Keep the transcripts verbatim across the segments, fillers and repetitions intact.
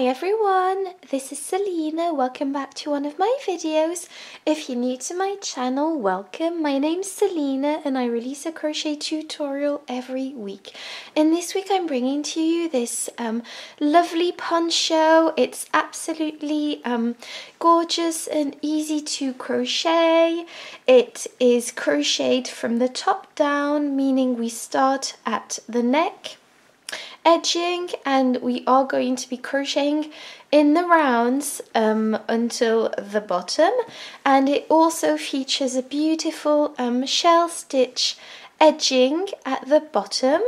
Hi everyone, this is Selina. Welcome back to one of my videos. If you're new to my channel, welcome. My name's Selina and I release a crochet tutorial every week. And this week I'm bringing to you this um, lovely poncho. It's absolutely um, gorgeous and easy to crochet. It is crocheted from the top down, meaning we start at the neck edging and we are going to be crocheting in the rounds um, until the bottom, and it also features a beautiful um, shell stitch edging at the bottom.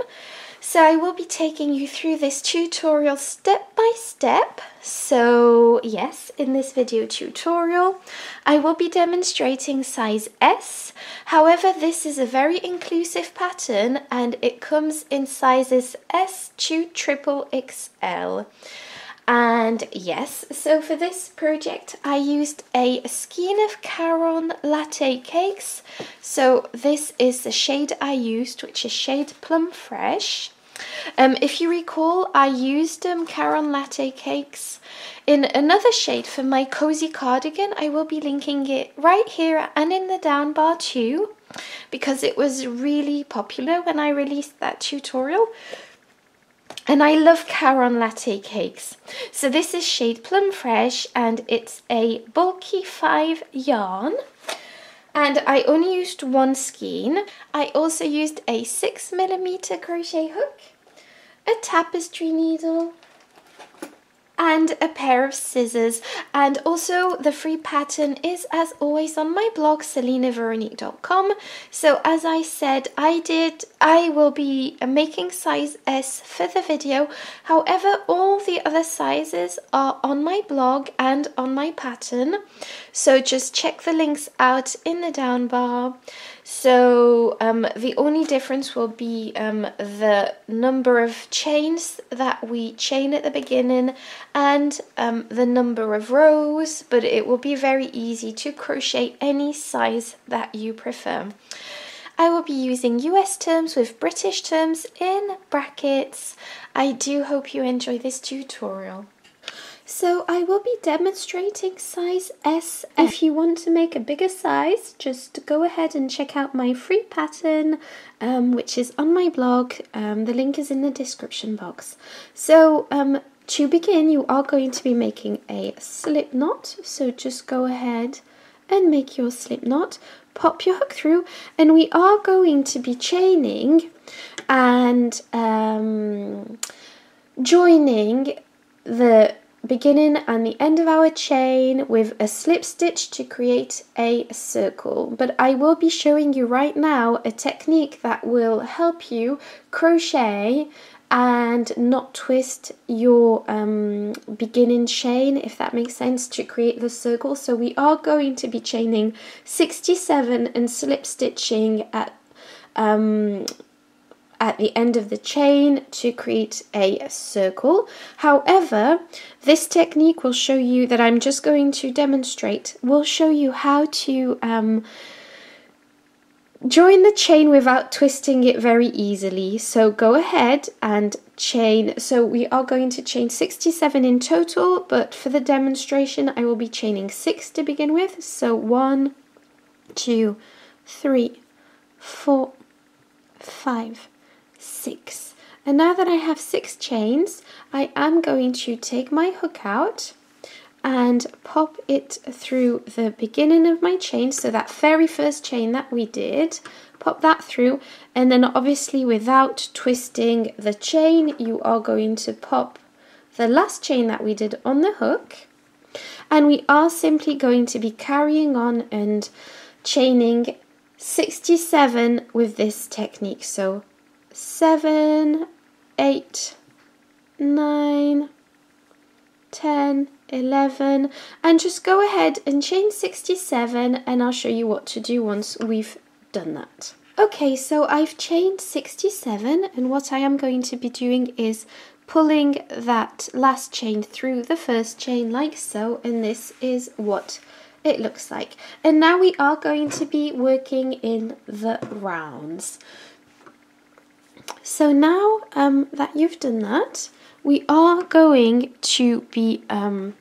So I will be taking you through this tutorial step by step. So yes, in this video tutorial I will be demonstrating size S. However, this is a very inclusive pattern and it comes in sizes S to triple X L. And yes, so for this project I used a skein of Caron Latte Cakes. So this is the shade I used, which is shade Plum Fresh. Um, if you recall, I used um, Caron Latte Cakes in another shade for my Cozy Cardigan. I will be linking it right here and in the down bar too, because it was really popular when I released that tutorial. And I love Caron Latte Cakes. So this is shade Plum Fresh and it's a bulky five yarn. And I only used one skein. I also used a six millimeter crochet hook, a tapestry needle, and a pair of scissors. And also the free pattern is, as always, on my blog Selina Veronique dot com. So as I said, I did I will be making size S for the video. However, all the other sizes are on my blog and on my pattern, so just check the links out in the down bar. So um, the only difference will be um, the number of chains that we chain at the beginning and um, the number of rows, but it will be very easy to crochet any size that you prefer. I will be using U S terms with British terms in brackets. I do hope you enjoy this tutorial. So I will be demonstrating size S. If you want to make a bigger size, just go ahead and check out my free pattern, um, which is on my blog. Um, the link is in the description box. So um, to begin, you are going to be making a slip knot. So just go ahead and make your slip knot, pop your hook through, and we are going to be chaining and um, joining the beginning and the end of our chain with a slip stitch to create a circle. But I will be showing you right now a technique that will help you crochet and not twist your um, beginning chain, if that makes sense, to create the circle. So we are going to be chaining sixty-seven and slip stitching at um, at the end of the chain to create a circle. However, this technique will show you that I'm just going to demonstrate will show you how to um, join the chain without twisting it very easily. So go ahead and chain. So we are going to chain sixty-seven in total, but for the demonstration I will be chaining six to begin with. So one, two, three, four, five, six. And now that I have six chains, I am going to take my hook out and pop it through the beginning of my chain. So that very first chain that we did, pop that through, and then obviously without twisting the chain you are going to pop the last chain that we did on the hook, and we are simply going to be carrying on and chaining sixty-seven with this technique. So seven, eight, nine, ten, eleven, and just go ahead and chain sixty-seven, and I'll show you what to do once we've done that. Okay, so I've chained sixty-seven, and what I am going to be doing is pulling that last chain through the first chain like so, and this is what it looks like. And now we are going to be working in the rounds. So now um, that you've done that, we are going to be um,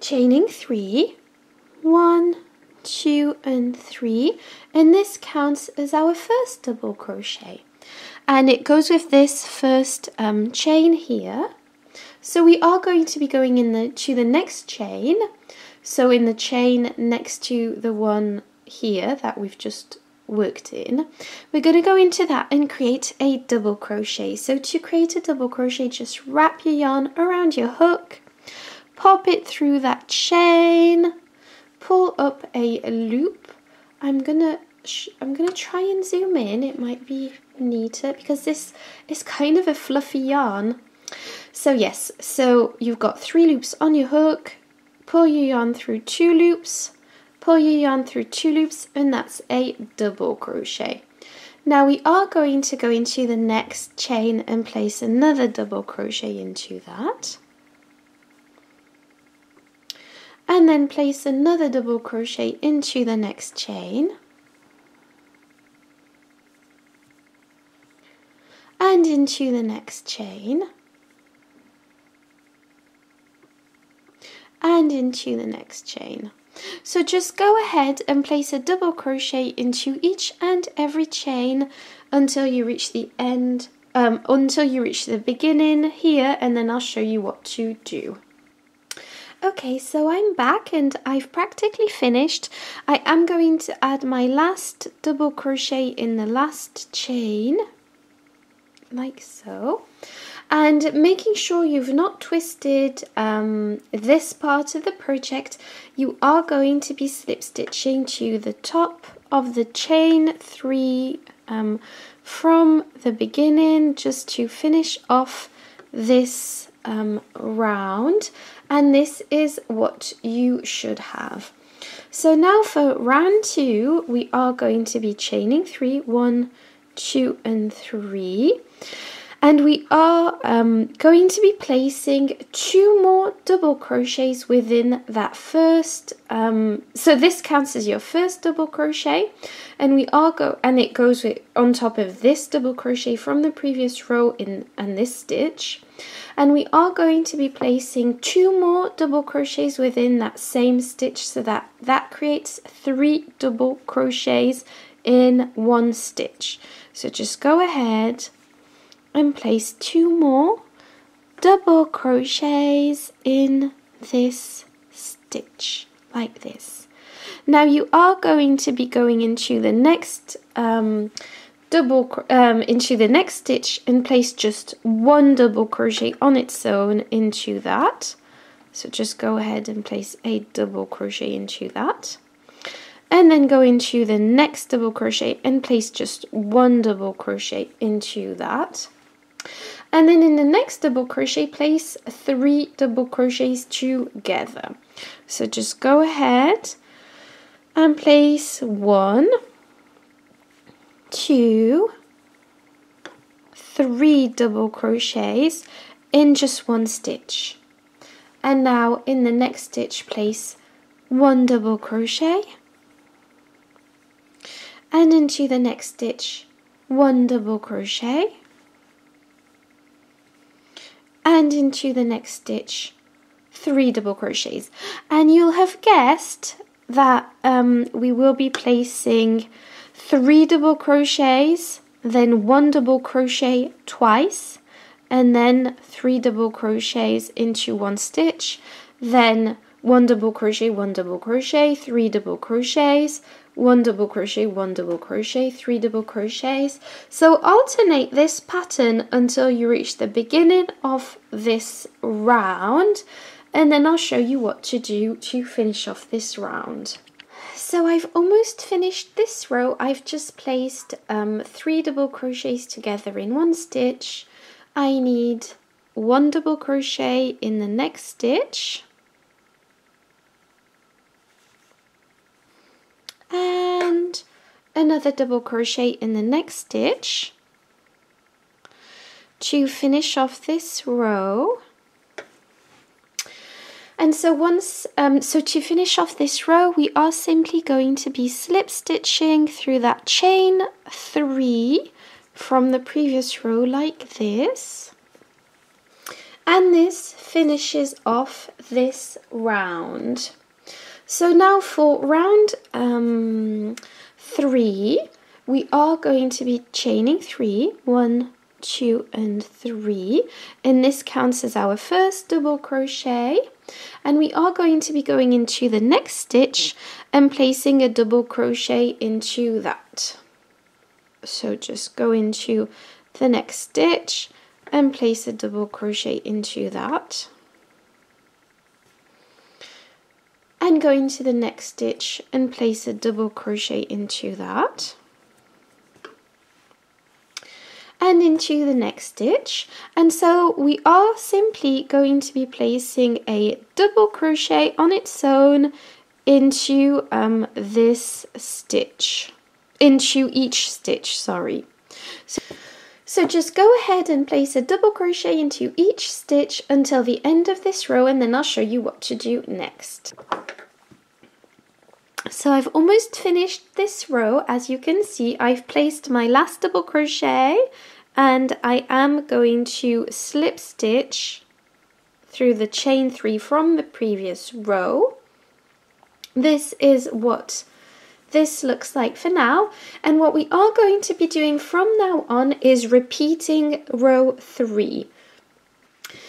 chaining three, one, two and three, and this counts as our first double crochet, and it goes with this first um, chain here. So we are going to be going in the to the next chain, so in the chain next to the one here that we've just worked in, we're going to go into that and create a double crochet. So to create a double crochet, just wrap your yarn around your hook, pop it through that chain, pull up a loop. I'm gonna sh I'm gonna try and zoom in, it might be neater because this is kind of a fluffy yarn. So yes, so you've got three loops on your hook, pull your yarn through two loops, pull your yarn through two loops, and that's a double crochet. Now we are going to go into the next chain and place another double crochet into that, and then place another double crochet into the next chain, and into the next chain, and into the next chain. So just go ahead and place a double crochet into each and every chain until you reach the end, um, until you reach the beginning here, and then I'll show you what to do. Okay, so I'm back and I've practically finished. I am going to add my last double crochet in the last chain, like so, and making sure you've not twisted um, this part of the project, you are going to be slip stitching to the top of the chain three um, from the beginning, just to finish off this um, round. And this is what you should have. So now for round two, we are going to be chaining three, one, two, and three. And we are um, going to be placing two more double crochets within that first. Um, so this counts as your first double crochet, and we are go and it goes with, on top of this double crochet from the previous row in and this stitch. And we are going to be placing two more double crochets within that same stitch, so that that creates three double crochets in one stitch. So just go ahead and place two more double crochets in this stitch, like this. Now you are going to be going into the next um, double um, into the next stitch and place just one double crochet on its own into that. So just go ahead and place a double crochet into that, and then go into the next double crochet and place just one double crochet into that, and then in the next double crochet place three double crochets together. So just go ahead and place one, two, three double crochets in just one stitch, and now in the next stitch place one double crochet, and into the next stitch one double crochet, and into the next stitch three double crochets. And you'll have guessed that um, we will be placing three double crochets, then one double crochet twice, and then three double crochets into one stitch, then one double crochet, one double crochet, three double crochets, one double crochet, one double crochet, three double crochets. So alternate this pattern until you reach the beginning of this round, and then I'll show you what to do to finish off this round. So I've almost finished this row. I've just placed um, three double crochets together in one stitch. I need one double crochet in the next stitch, and another double crochet in the next stitch to finish off this row. And so once, um, so to finish off this row, we are simply going to be slip stitching through that chain three from the previous row like this. And this finishes off this round. So now for round um, three, we are going to be chaining three, one, two and three, and this counts as our first double crochet, and we are going to be going into the next stitch and placing a double crochet into that. So just go into the next stitch and place a double crochet into that, and go into the next stitch and place a double crochet into that, and into the next stitch. And so we are simply going to be placing a double crochet on its own into um, this stitch, into each stitch, sorry. So, so just go ahead and place a double crochet into each stitch until the end of this row, and then I'll show you what to do next. So I've almost finished this row. As you can see, I've placed my last double crochet, and I am going to slip stitch through the chain three from the previous row. This is what this looks like for now, and what we are going to be doing from now on is repeating row three.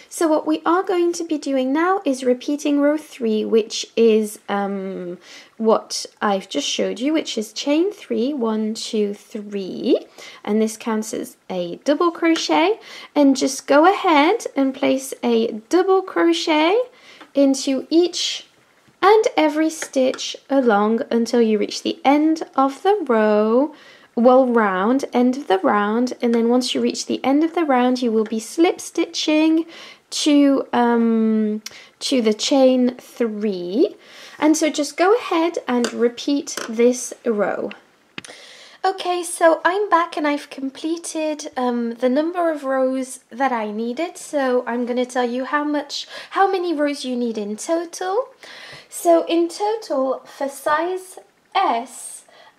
So what we are going to be doing now is repeating row three, which is um, what I've just showed you, which is chain three, one, two, three, and this counts as a double crochet, and just go ahead and place a double crochet into each and every stitch along until you reach the end of the row. Well, round, end of the round, and then once you reach the end of the round, you will be slip stitching to um, to the chain three. And so just go ahead and repeat this row. Okay, so I'm back and I've completed um, the number of rows that I needed. So I'm going to tell you how much, how many rows you need in total. So in total, for size S,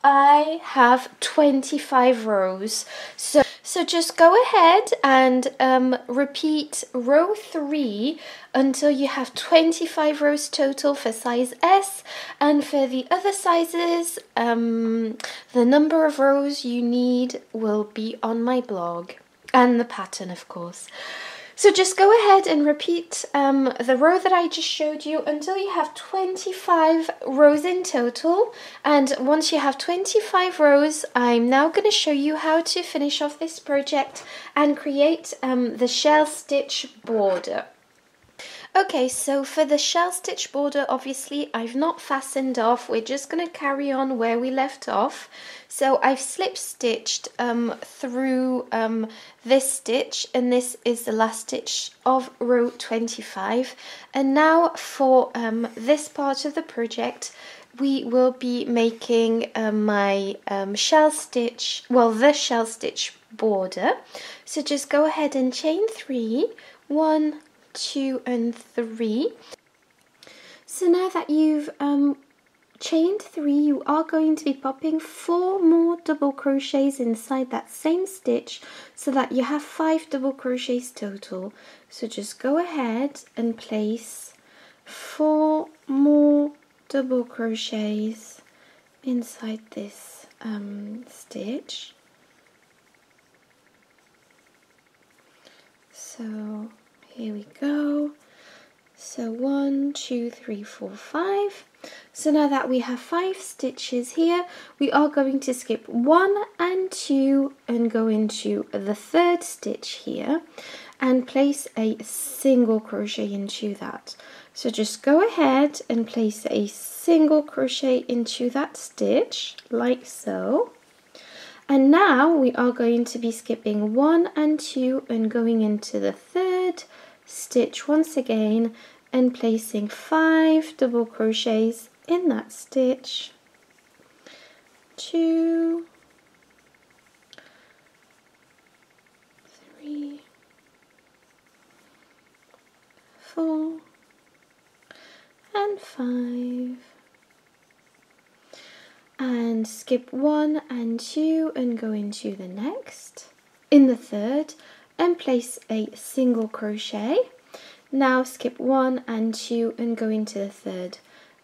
I have twenty-five rows, so so just go ahead and um, repeat row three until you have twenty-five rows total for size S, and for the other sizes, um, the number of rows you need will be on my blog, and the pattern, of course. So just go ahead and repeat um, the row that I just showed you until you have twenty-five rows in total. And once you have twenty-five rows, I'm now going to show you how to finish off this project and create um, the shell stitch border. Okay, so for the shell stitch border, obviously I've not fastened off. We're just going to carry on where we left off. So I've slip stitched um, through um, this stitch, and this is the last stitch of row twenty-five. And now for um, this part of the project, we will be making uh, my um, shell stitch, well, the shell stitch border. So just go ahead and chain three, one, two and three. So now that you've um, chained three, you are going to be popping four more double crochets inside that same stitch so that you have five double crochets total. So just go ahead and place four more double crochets inside this um, stitch. So here we go. So one, two, three, four, five. So now that we have five stitches here, we are going to skip one and two and go into the third stitch here and place a single crochet into that. So just go ahead and place a single crochet into that stitch, like so. And now we are going to be skipping one and two and going into the third stitch once again and placing five double crochets in that stitch, two, three, four, and five, and skip one and two and go into the next, in the third, and place a single crochet. Now skip one and two and go into the third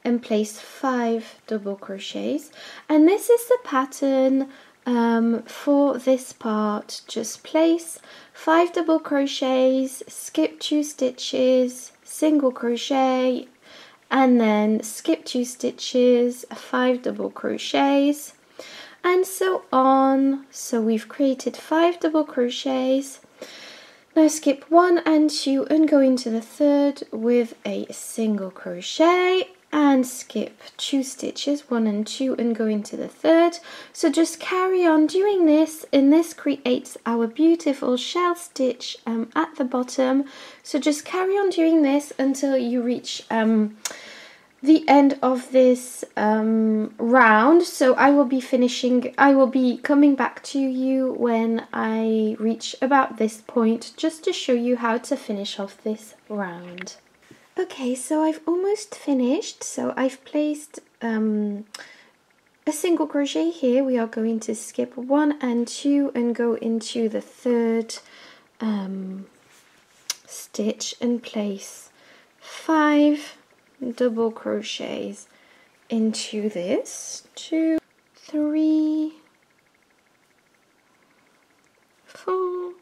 and place five double crochets. And this is the pattern um, for this part. Just place five double crochets, skip two stitches, single crochet, and then skip two stitches, five double crochets, and so on. So we've created five double crochets. Now skip one and two and go into the third with a single crochet, and skip two stitches, one and two, and go into the third. So just carry on doing this, and this creates our beautiful shell stitch um, at the bottom. So just carry on doing this until you reach um, the end of this um, round. So I will be finishing, I will be coming back to you when I reach about this point, just to show you how to finish off this round. Okay, so I've almost finished. So I've placed um, a single crochet here. We are going to skip one and two and go into the third um, stitch and place five double crochets into this, two, three, four,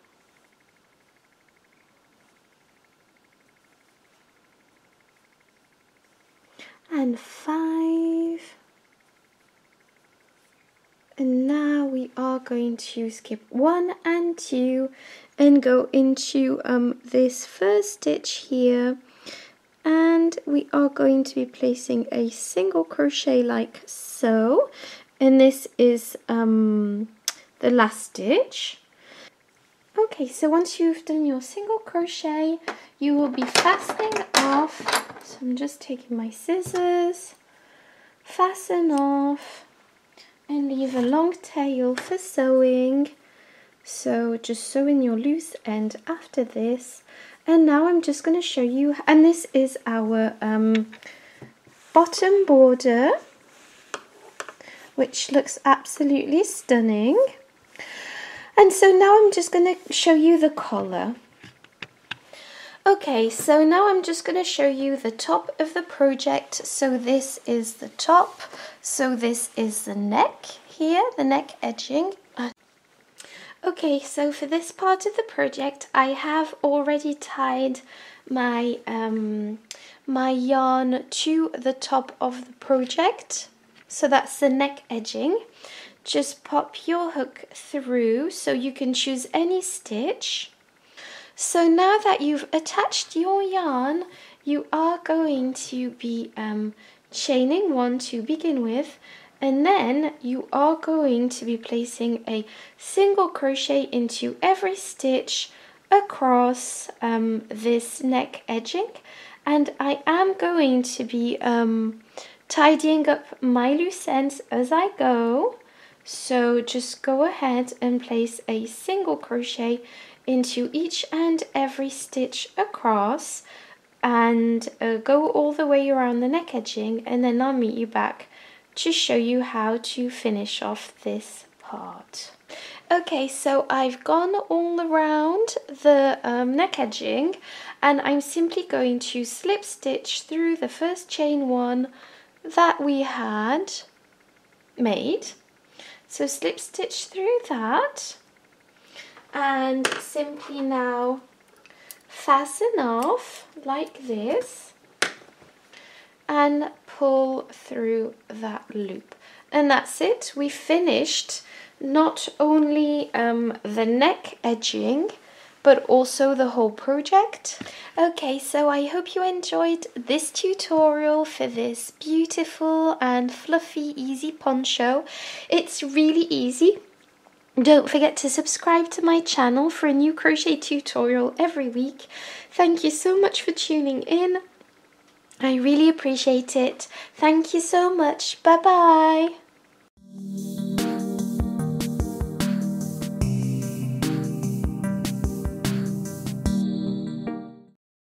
and five, and now we are going to skip one and two and go into um, this first stitch here. And we are going to be placing a single crochet like so, and this is um, the last stitch. Okay, so once you've done your single crochet, you will be fastening off. So I'm just taking my scissors, fasten off, and leave a long tail for sewing. So just sew in your loose end after this. And now I'm just going to show you, and this is our um, bottom border, which looks absolutely stunning. And so now I'm just going to show you the collar. Okay, so now I'm just going to show you the top of the project. So this is the top, so this is the neck here, the neck edging. Okay, so for this part of the project, I have already tied my, um, my yarn to the top of the project. So that's the neck edging. Just pop your hook through, so you can choose any stitch. So now that you've attached your yarn, you are going to be um, chaining one to begin with. And then you are going to be placing a single crochet into every stitch across um, this neck edging. And I am going to be um, tidying up my loose ends as I go. So just go ahead and place a single crochet into each and every stitch across, and uh, go all the way around the neck edging, and then I'll meet you back to show you how to finish off this part. Okay, so I've gone all around the um, neck edging, and I'm simply going to slip stitch through the first chain one that we had made. So slip stitch through that, and simply now fasten off like this and pull through that loop. And that's it. We finished not only um, the neck edging, but also the whole project. Okay, so I hope you enjoyed this tutorial for this beautiful and fluffy, easy poncho. It's really easy. Don't forget to subscribe to my channel for a new crochet tutorial every week. Thank you so much for tuning in. I really appreciate it. Thank you so much. Bye-bye.